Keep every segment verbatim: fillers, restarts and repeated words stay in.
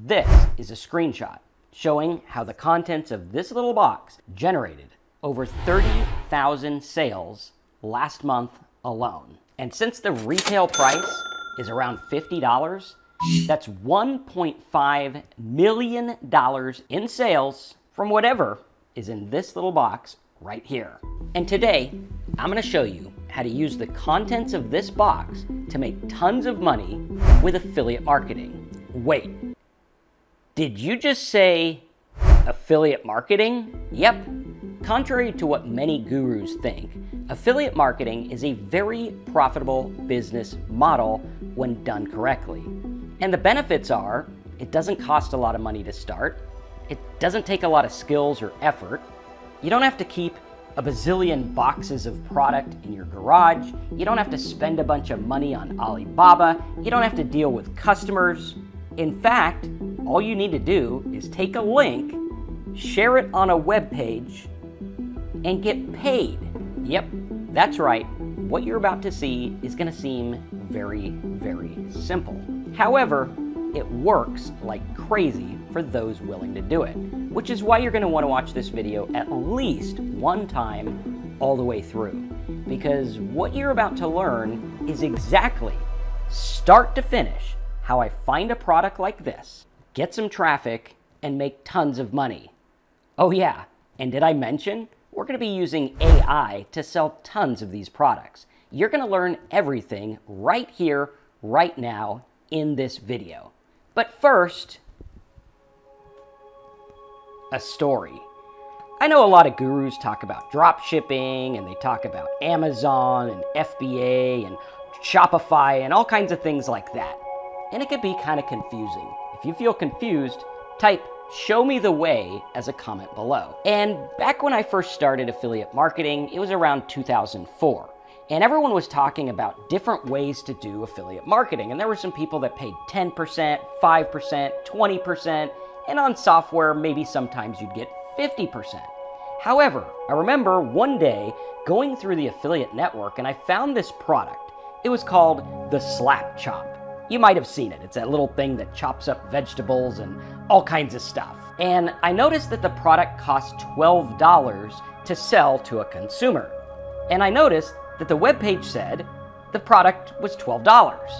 This is a screenshot showing how the contents of this little box generated over thirty thousand sales last month alone. And since the retail price is around fifty dollars, that's one point five million dollars in sales from whatever is in this little box right here. And today, I'm gonna show you how to use the contents of this box to make tons of money with affiliate marketing. Wait. Did you just say affiliate marketing? Yep. Contrary to what many gurus think, affiliate marketing is a very profitable business model when done correctly. And the benefits are, it doesn't cost a lot of money to start. It doesn't take a lot of skills or effort. You don't have to keep a bazillion boxes of product in your garage. You don't have to spend a bunch of money on Alibaba. You don't have to deal with customers. In fact, all you need to do is take a link, share it on a web page, and get paid. Yep, that's right. What you're about to see is going to seem very, very simple. However, it works like crazy for those willing to do it, which is why you're going to want to watch this video at least one time all the way through, because what you're about to learn is exactly, start to finish, how I find a product like this, get some traffic, and make tons of money. Oh yeah, and did I mention we're going to be using A I to sell tons of these products. You're going to learn everything right here, right now, in this video. But first, a story. I know a lot of gurus talk about drop shipping, and they talk about Amazon and F B A and Shopify and all kinds of things like that. And it can be kind of confusing. If you feel confused, type "show me the way" as a comment below. And back when I first started affiliate marketing, it was around two thousand four. And everyone was talking about different ways to do affiliate marketing. And there were some people that paid ten percent, five percent, twenty percent, and on software, maybe sometimes you'd get fifty percent. However, I remember one day going through the affiliate network and I found this product. It was called the Slap Chop. You might have seen it. It's that little thing that chops up vegetables and all kinds of stuff. And I noticed that the product cost twelve dollars to sell to a consumer. And I noticed that the webpage said the product was twelve dollars.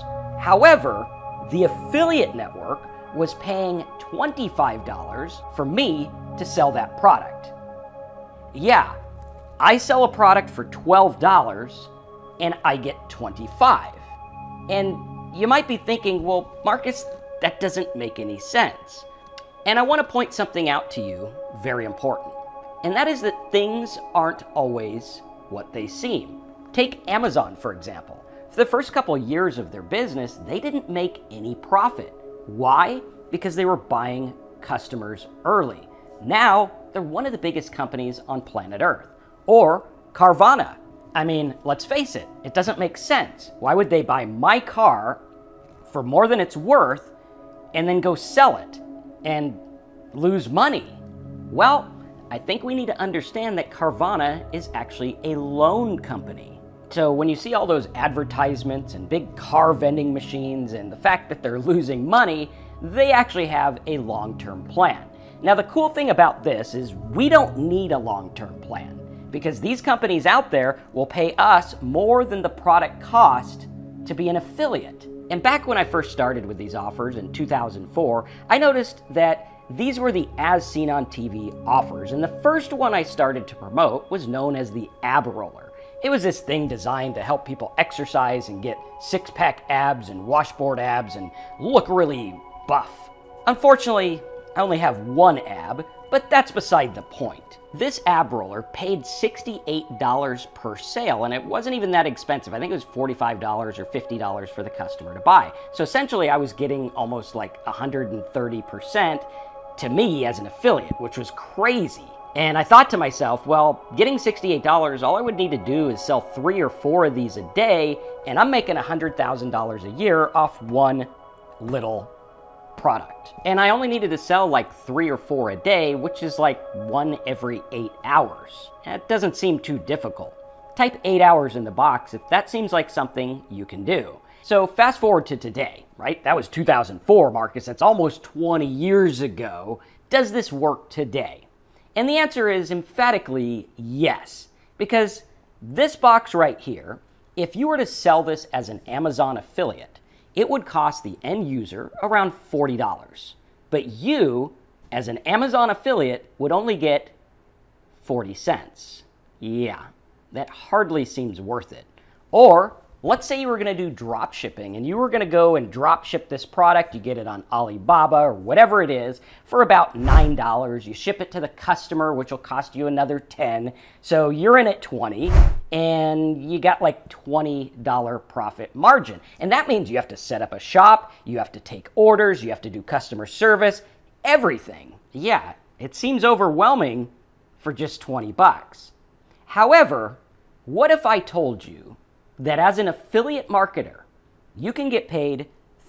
However, the affiliate network was paying twenty-five dollars for me to sell that product. Yeah, I sell a product for twelve dollars and I get twenty-five dollars. And you might be thinking, well, Marcus, that doesn't make any sense. And I want to point something out to you, very important. And that is that things aren't always what they seem. Take Amazon, for example. For the first couple of years of their business, they didn't make any profit. Why? Because they were buying customers early. Now, they're one of the biggest companies on planet Earth. Or Carvana. I mean, let's face it, it doesn't make sense. Why would they buy my car for more than it's worth and then go sell it and lose money? Well, I think we need to understand that Carvana is actually a loan company. So when you see all those advertisements and big car vending machines and the fact that they're losing money, they actually have a long-term plan. Now, the cool thing about this is we don't need a long-term plan, because these companies out there will pay us more than the product cost to be an affiliate. And back when I first started with these offers in two thousand four, I noticed that these were the as seen on T V offers. And the first one I started to promote was known as the ab roller. It was this thing designed to help people exercise and get six pack abs and washboard abs and look really buff. Unfortunately, I only have one ab, but that's beside the point. This ab roller paid sixty-eight dollars per sale, and it wasn't even that expensive. I think it was forty-five dollars or fifty dollars for the customer to buy. So essentially, I was getting almost like one hundred thirty percent to me as an affiliate, which was crazy. And I thought to myself, well, getting sixty-eight dollars, all I would need to do is sell three or four of these a day, and I'm making one hundred thousand dollars a year off one little product. And I only needed to sell like three or four a day, which is like one every eight hours. That doesn't seem too difficult. Type eight hours in the box if that seems like something you can do. So fast forward to today, right? That was two thousand four, Marcus. That's almost twenty years ago. Does this work today? And the answer is emphatically yes, because this box right here, if you were to sell this as an Amazon affiliate, it would cost the end user around forty dollars. But you, as an Amazon affiliate, would only get forty cents. Yeah, that hardly seems worth it. Or let's say you were going to do drop shipping and you were going to go and drop ship this product. You get it on Alibaba or whatever it is for about nine dollars. You ship it to the customer, which will cost you another ten. So you're in at twenty and you got like twenty dollar profit margin. And that means you have to set up a shop, you have to take orders, you have to do customer service, everything. Yeah, it seems overwhelming for just twenty bucks. However, what if I told you that as an affiliate marketer, you can get paid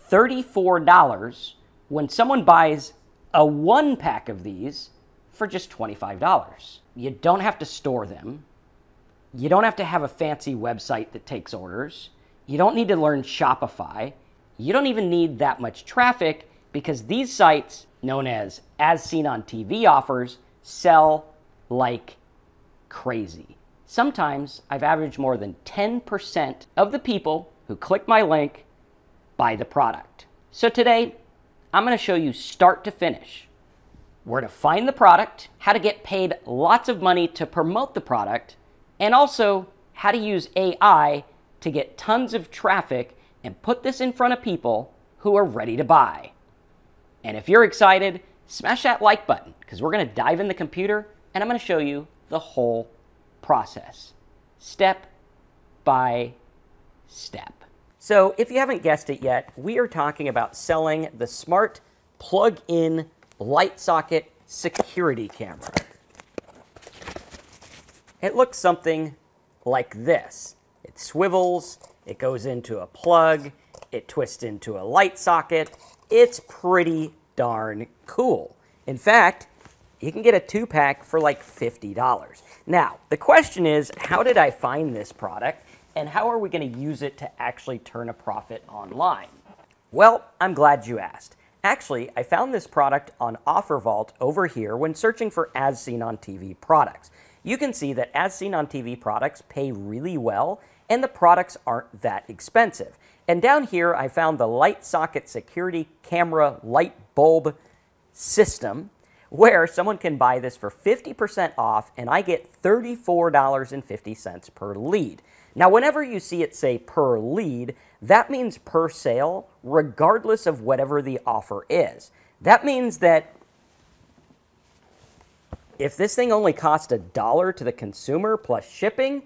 thirty-four dollars when someone buys a one pack of these for just twenty-five dollars. You don't have to store them. You don't have to have a fancy website that takes orders. You don't need to learn Shopify. You don't even need that much traffic because these sites, known as As Seen on T V offers, sell like crazy. Sometimes I've averaged more than ten percent of the people who click my link buy the product. So today, I'm going to show you start to finish, where to find the product, how to get paid lots of money to promote the product, and also how to use A I to get tons of traffic and put this in front of people who are ready to buy. And if you're excited, smash that like button because we're going to dive in the computer and I'm going to show you the whole process, step by step. So if you haven't guessed it yet, we are talking about selling the smart plug-in light socket security camera. It looks something like this. It swivels, it goes into a plug, it twists into a light socket. It's pretty darn cool. In fact, you can get a two-pack for like fifty dollars. Now, the question is, how did I find this product, and how are we going to use it to actually turn a profit online? Well, I'm glad you asked. Actually, I found this product on OfferVault over here when searching for As Seen on T V products. You can see that As Seen on T V products pay really well, and the products aren't that expensive. And down here, I found the light socket security camera light bulb system, where someone can buy this for fifty percent off and I get thirty-four dollars and fifty cents per lead. Now, whenever you see it say per lead, that means per sale, regardless of whatever the offer is. That means that if this thing only cost a dollar to the consumer plus shipping,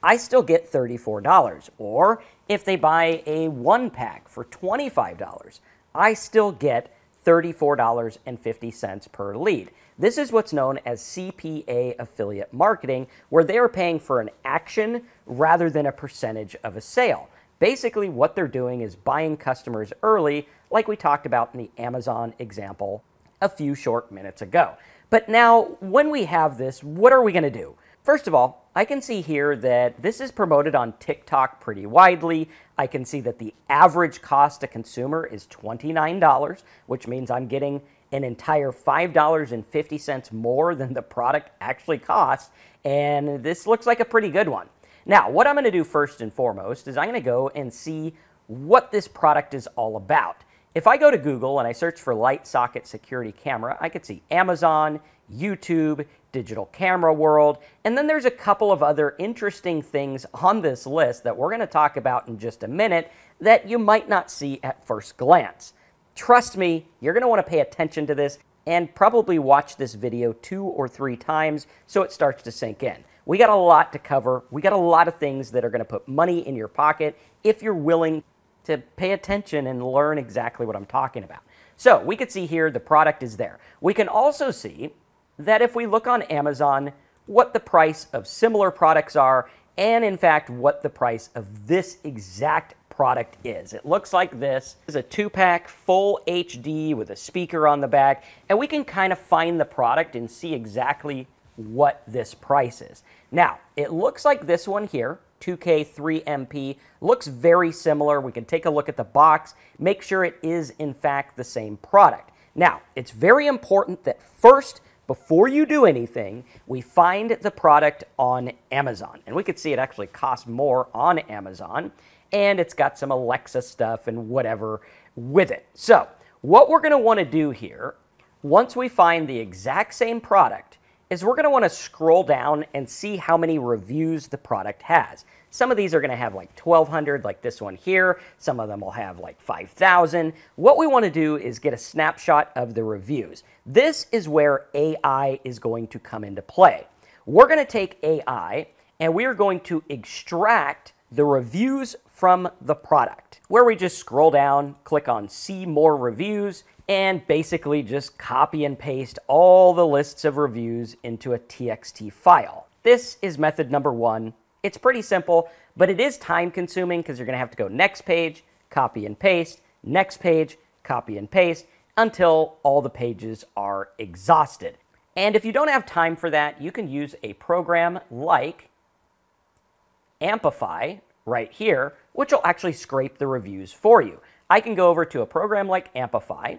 I still get thirty-four dollars. Or if they buy a one pack for twenty-five dollars, I still get thirty-four dollars and fifty cents per lead. This is what's known as C P A affiliate marketing, where they are paying for an action rather than a percentage of a sale. Basically, what they're doing is buying customers early, like we talked about in the Amazon example a few short minutes ago. But now, when we have this, what are we going to do? First of all, I can see here that this is promoted on TikTok pretty widely. I can see that the average cost to consumer is twenty-nine dollars, which means I'm getting an entire five dollars and fifty cents more than the product actually costs, and this looks like a pretty good one. Now, what I'm going to do first and foremost is I'm going to go and see what this product is all about. If I go to Google and I search for light socket security camera, I could see Amazon, YouTube, Digital Camera World, and then there's a couple of other interesting things on this list that we're going to talk about in just a minute that you might not see at first glance. Trust me, you're going to want to pay attention to this and probably watch this video two or three times so it starts to sink in. We got a lot to cover. We got a lot of things that are going to put money in your pocket if you're willing to pay attention and learn exactly what I'm talking about. So we could see here the product is there. We can also see that if we look on Amazon, what the price of similar products are, and in fact, what the price of this exact product is. It looks like this. This is a two-pack, full H D with a speaker on the back, and we can kind of find the product and see exactly what this price is. Now, it looks like this one here two K three M P. Looks very similar. We can take a look at the box, make sure it is, in fact, the same product. Now, it's very important that first, before you do anything, we find the product on Amazon. And we could see it actually costs more on Amazon, and it's got some Alexa stuff and whatever with it. So, what we're going to want to do here, once we find the exact same product, is we're going to want to scroll down and see how many reviews the product has. Some of these are going to have like twelve hundred, like this one here. Some of them will have like five thousand. What we want to do is get a snapshot of the reviews. This is where A I is going to come into play. We're going to take A I and we are going to extract the reviews from the product, where we just scroll down, click on See More Reviews, and basically just copy and paste all the lists of reviews into a T X T file. This is method number one. It's pretty simple, but it is time-consuming because you're going to have to go next page, copy and paste, next page, copy and paste, until all the pages are exhausted. And if you don't have time for that, you can use a program like Amplify right here, which will actually scrape the reviews for you. I can go over to a program like Amplify,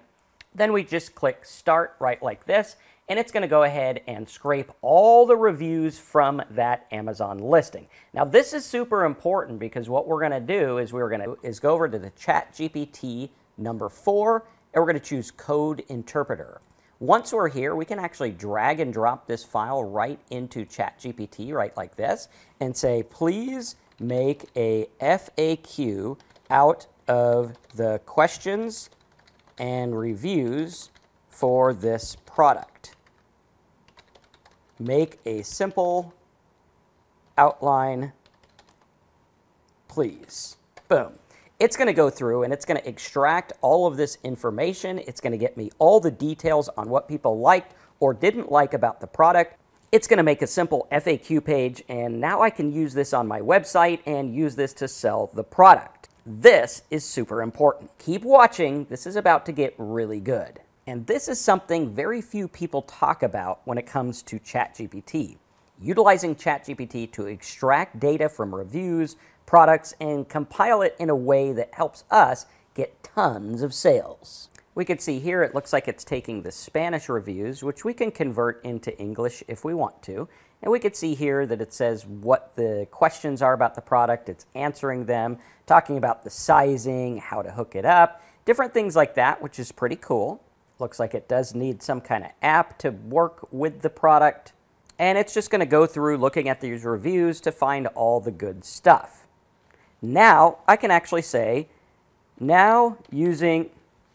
then we just click Start right like this, and it's going to go ahead and scrape all the reviews from that Amazon listing. Now, this is super important because what we're going to do is we're going to is go over to the Chat G P T number four, and we're going to choose Code Interpreter. Once we're here, we can actually drag and drop this file right into Chat G P T, right like this, and say, please make a F A Q out of the questions and reviews for this product. Make a simple outline, please. Boom. It's going to go through and it's going to extract all of this information. It's going to get me all the details on what people liked or didn't like about the product. It's going to make a simple F A Q page, and now I can use this on my website and use this to sell the product. This is super important. Keep watching. This is about to get really good. And this is something very few people talk about when it comes to Chat G P T. Utilizing Chat G P T to extract data from reviews, products, and compile it in a way that helps us get tons of sales. We can see here it looks like it's taking the Spanish reviews, which we can convert into English if we want to. And we can see here that it says what the questions are about the product, it's answering them, talking about the sizing, how to hook it up, different things like that, which is pretty cool. Looks like it does need some kind of app to work with the product. And it's just going to go through looking at these reviews to find all the good stuff. Now, I can actually say, now using,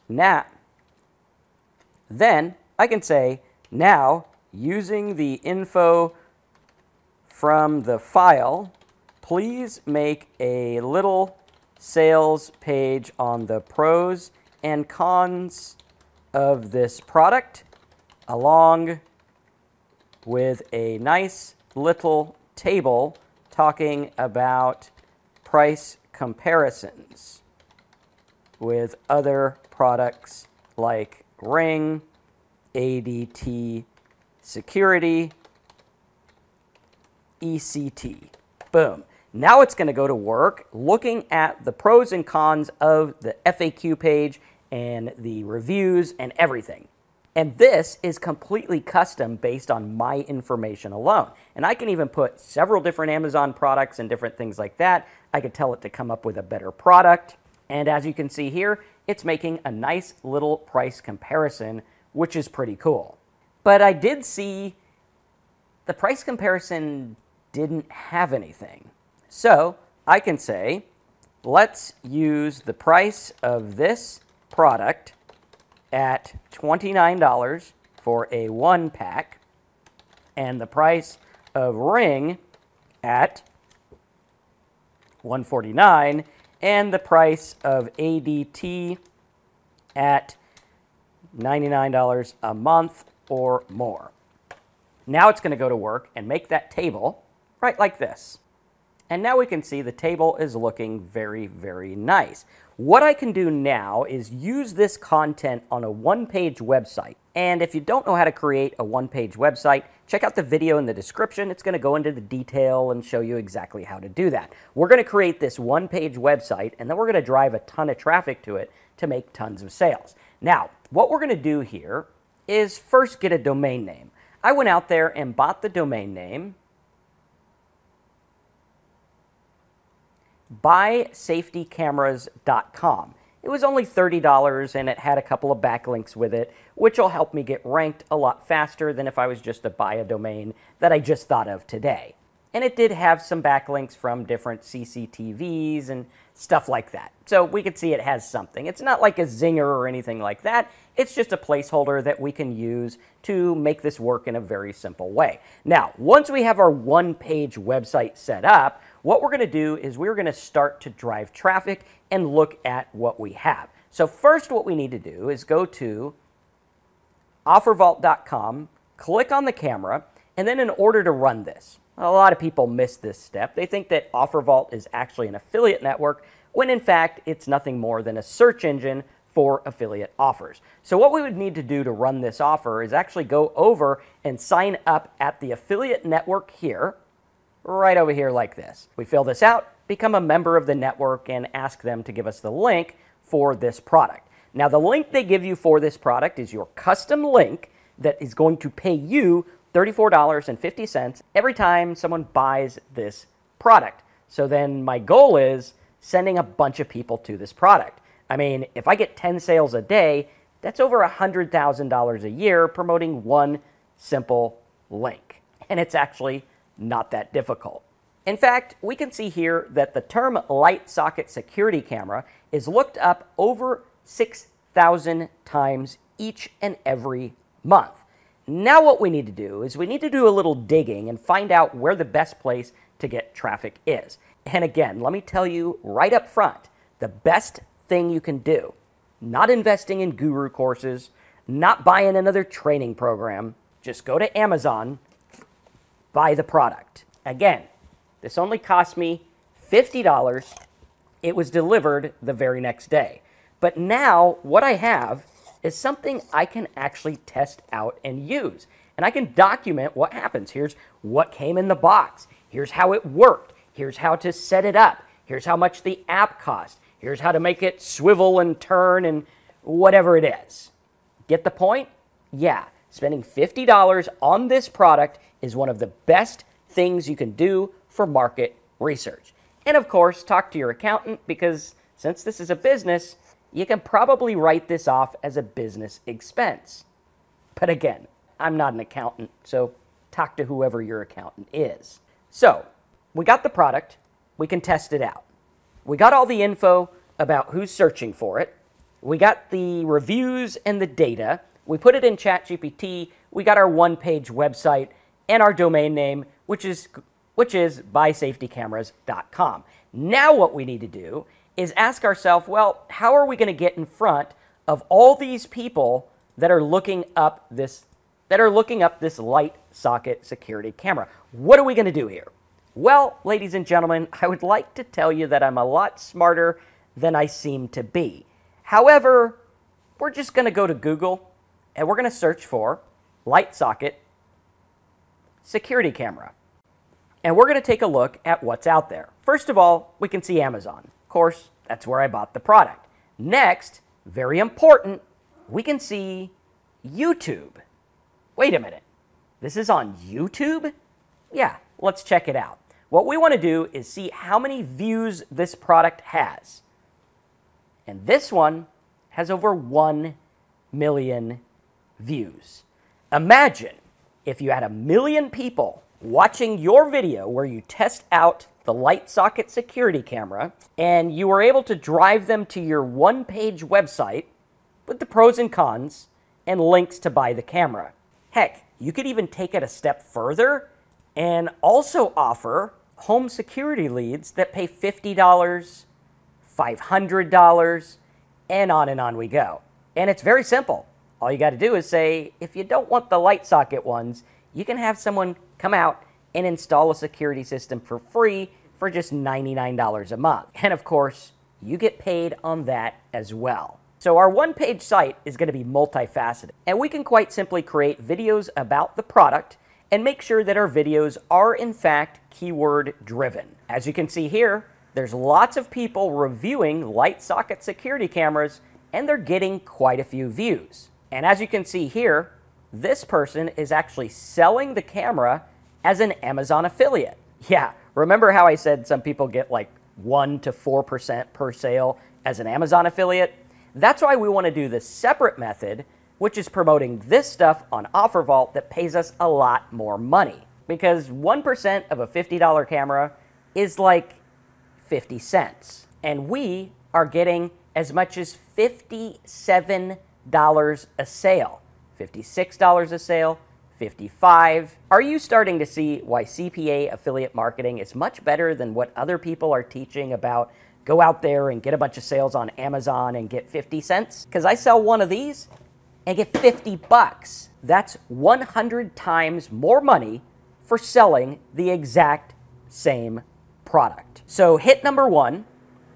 now, then I can say, now using the info from the file, please make a little sales page on the pros and cons of this product along with a nice little table talking about price comparisons with other products like Ring, A D T Security, E C T. Boom. Now it's going to go to work looking at the pros and cons of the F A Q page and the reviews and everything. And this is completely custom based on my information alone. And I can even put several different Amazon products and different things like that. I could tell it to come up with a better product. And as you can see here, it's making a nice little price comparison, which is pretty cool. But I did see the price comparison didn't have anything. So I can say, let's use the price of this product at twenty-nine dollars for a one pack and the price of Ring at one forty-nine and the price of A D T at ninety-nine dollars a month or more. Now it's going to go to work and make that table right like this. And now we can see the table is looking very, very nice. What I can do now is use this content on a one-page website. And if you don't know how to create a one-page website, check out the video in the description. It's going to go into the detail and show you exactly how to do that. We're going to create this one-page website, and then we're going to drive a ton of traffic to it to make tons of sales. Now, what we're going to do here is first get a domain name. I went out there and bought the domain name buy safety cameras dot com. It was only thirty dollars, and it had a couple of backlinks with it, which will help me get ranked a lot faster than if I was just to buy a domain that I just thought of today. And it did have some backlinks from different C C T Vs and stuff like that. So we could see it has something. It's not like a zinger or anything like that. It's just a placeholder that we can use to make this work in a very simple way. Now, once we have our one-page website set up, what we're going to do is we're going to start to drive traffic and look at what we have. So first what we need to do is go to offer vault dot com, click on the camera, and then in order to run this, a lot of people miss this step. They think that OfferVault is actually an affiliate network, when in fact it's nothing more than a search engine for affiliate offers. So what we would need to do to run this offer is actually go over and sign up at the affiliate network here, right over here like this. We fill this out, become a member of the network, and ask them to give us the link for this product. Now, the link they give you for this product is your custom link that is going to pay you thirty-four dollars and fifty cents every time someone buys this product. So then my goal is sending a bunch of people to this product. I mean, if I get ten sales a day, that's over one hundred thousand dollars a year promoting one simple link. And it's actually not that difficult. In fact, we can see here that the term light socket security camera is looked up over six thousand times each and every month. Now what we need to do is we need to do a little digging and find out where the best place to get traffic is. And again, let me tell you right up front, the best thing you can do, not investing in guru courses, not buying another training program, just go to Amazon, buy the product. Again, this only cost me fifty dollars. It was delivered the very next day. But now what I have is something I can actually test out and use. And I can document what happens. Here's what came in the box. Here's how it worked. Here's how to set it up. Here's how much the app cost. Here's how to make it swivel and turn and whatever it is. Get the point? Yeah, spending fifty dollars on this product is one of the best things you can do for market research. And of course, talk to your accountant, because since this is a business, you can probably write this off as a business expense. But again, I'm not an accountant, so talk to whoever your accountant is. So we got the product. We can test it out. We got all the info about who's searching for it. We got the reviews and the data. We put it in Chat G P T. We got our one-page website and our domain name, which is, which is buy safety cameras dot com. Now what we need to do is ask ourselves, well, how are we going to get in front of all these people that are looking up this that are looking up this light socket security camera? What are we going to do here? Well, ladies and gentlemen, I would like to tell you that I'm a lot smarter than I seem to be. However, we're just going to go to Google and we're going to search for light socket security camera. And we're going to take a look at what's out there. First of all, we can see Amazon. Course, that's where I bought the product. Next, very important, we can see YouTube. Wait a minute, this is on YouTube? Yeah, let's check it out. What we want to do is see how many views this product has. And this one has over one million views. Imagine if you had a million people watching your video where you test out the light socket security camera, and you were able to drive them to your one-page website with the pros and cons and links to buy the camera. Heck, you could even take it a step further and also offer home security leads that pay fifty dollars, five hundred dollars, and on and on we go. And it's very simple. All you got to do is say, if you don't want the light socket ones, you can have someone come out and install a security system for free for just ninety-nine dollars a month. And of course, you get paid on that as well. So our one-page site is going to be multifaceted, and we can quite simply create videos about the product and make sure that our videos are in fact keyword-driven. As you can see here, there's lots of people reviewing LightSocket security cameras, and they're getting quite a few views. And as you can see here, this person is actually selling the camera as an Amazon affiliate. Yeah, remember how I said some people get like one to four percent per sale as an Amazon affiliate? That's why we want to do the separate method, which is promoting this stuff on OfferVault that pays us a lot more money. Because one percent of a fifty dollar camera is like fifty cents. And we are getting as much as fifty-seven dollars a sale, fifty-six dollars a sale, fifty-five dollars. Are you starting to see why C P A affiliate marketing is much better than what other people are teaching about go out there and get a bunch of sales on Amazon and get fifty cents? Because I sell one of these and get fifty bucks. That's one hundred times more money for selling the exact same product. So hit number one,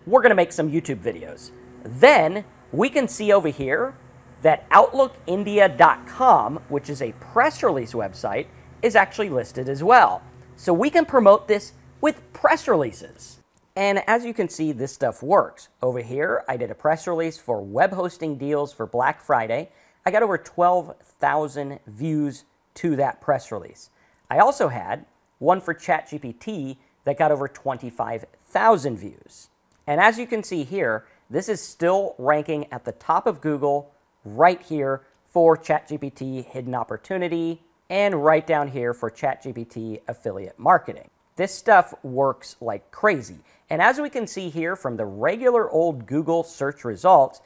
we're gonna make some YouTube videos. Then we can see over here that Outlook India dot com, which is a press release website, is actually listed as well. So we can promote this with press releases. And as you can see, this stuff works. Over here, I did a press release for web hosting deals for Black Friday. I got over twelve thousand views to that press release. I also had one for ChatGPT that got over twenty-five thousand views. And as you can see here, this is still ranking at the top of Google right here for ChatGPT Hidden Opportunity, and right down here for ChatGPT Affiliate Marketing. This stuff works like crazy. And as we can see here from the regular old Google search results,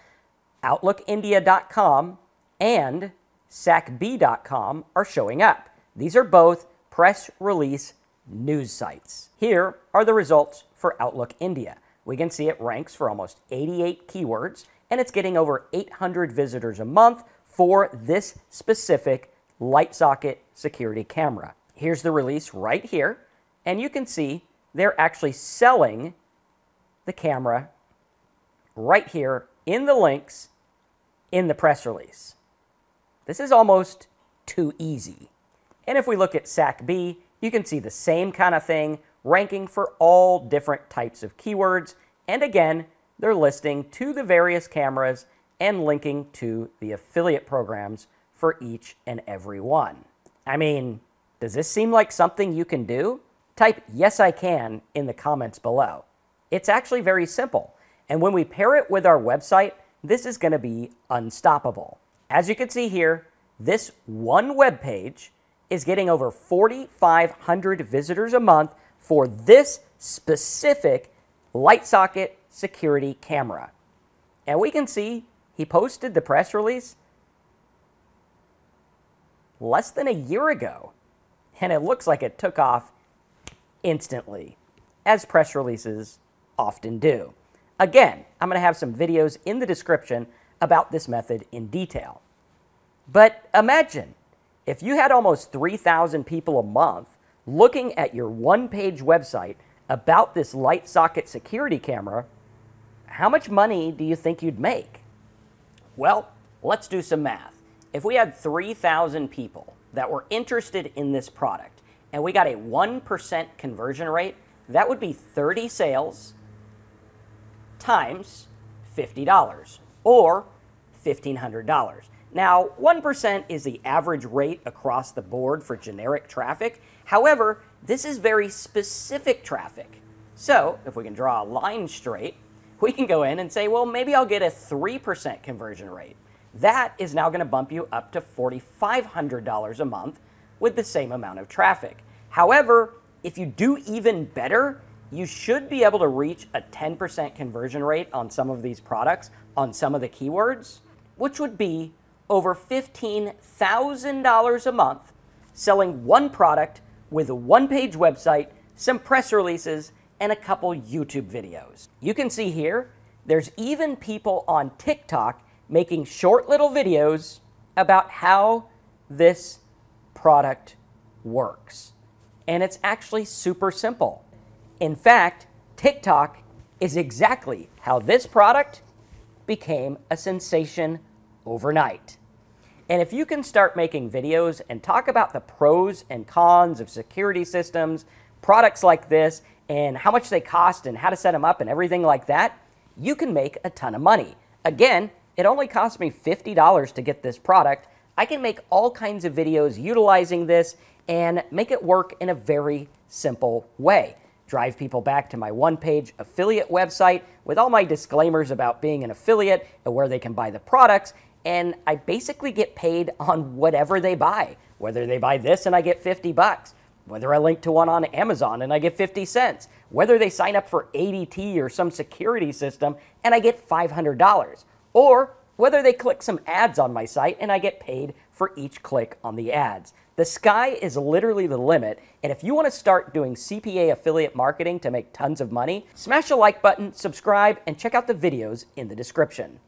Outlook India dot com and S A C B dot com are showing up. These are both press release news sites. Here are the results for Outlook India. We can see it ranks for almost eighty-eight keywords, and it's getting over eight hundred visitors a month for this specific LightSocket security camera. Here's the release right here, and you can see they're actually selling the camera right here in the links in the press release. This is almost too easy. And if we look at S A C B, you can see the same kind of thing, ranking for all different types of keywords, and again, they're listing to the various cameras and linking to the affiliate programs for each and every one. I mean, does this seem like something you can do? Type yes I can in the comments below. It's actually very simple, and when we pair it with our website, this is going to be unstoppable. As you can see here, this one web page is getting over forty-five hundred visitors a month for this specific LightSocket security camera. And we can see he posted the press release less than a year ago, and it looks like it took off instantly, as press releases often do. Again, I'm going to have some videos in the description about this method in detail. But imagine if you had almost three thousand people a month looking at your one-page website about this LightSocket security camera. How much money do you think you'd make? Well, let's do some math. If we had three thousand people that were interested in this product and we got a one percent conversion rate, that would be thirty sales times fifty dollars, or fifteen hundred dollars. Now, one percent is the average rate across the board for generic traffic. However, this is very specific traffic. So if we can draw a line straight, we can go in and say, well, maybe I'll get a three percent conversion rate. That is now going to bump you up to forty-five hundred dollars a month with the same amount of traffic. However, if you do even better, you should be able to reach a ten percent conversion rate on some of these products, on some of the keywords, which would be over fifteen thousand dollars a month selling one product with a one-page website, some press releases, and a couple YouTube videos. You can see here, there's even people on TikTok making short little videos about how this product works. And it's actually super simple. In fact, TikTok is exactly how this product became a sensation overnight. And if you can start making videos and talk about the pros and cons of security systems, products like this, and how much they cost and how to set them up and everything like that, you can make a ton of money. Again, it only cost me fifty dollars to get this product. I can make all kinds of videos utilizing this and make it work in a very simple way. Drive people back to my one-page affiliate website with all my disclaimers about being an affiliate and where they can buy the products, and I basically get paid on whatever they buy. Whether they buy this and I get fifty bucks, whether I link to one on Amazon and I get fifty cents, whether they sign up for A D T or some security system and I get five hundred dollars, or whether they click some ads on my site and I get paid for each click on the ads. The sky is literally the limit, and if you want to start doing C P A affiliate marketing to make tons of money, smash the like button, subscribe, and check out the videos in the description.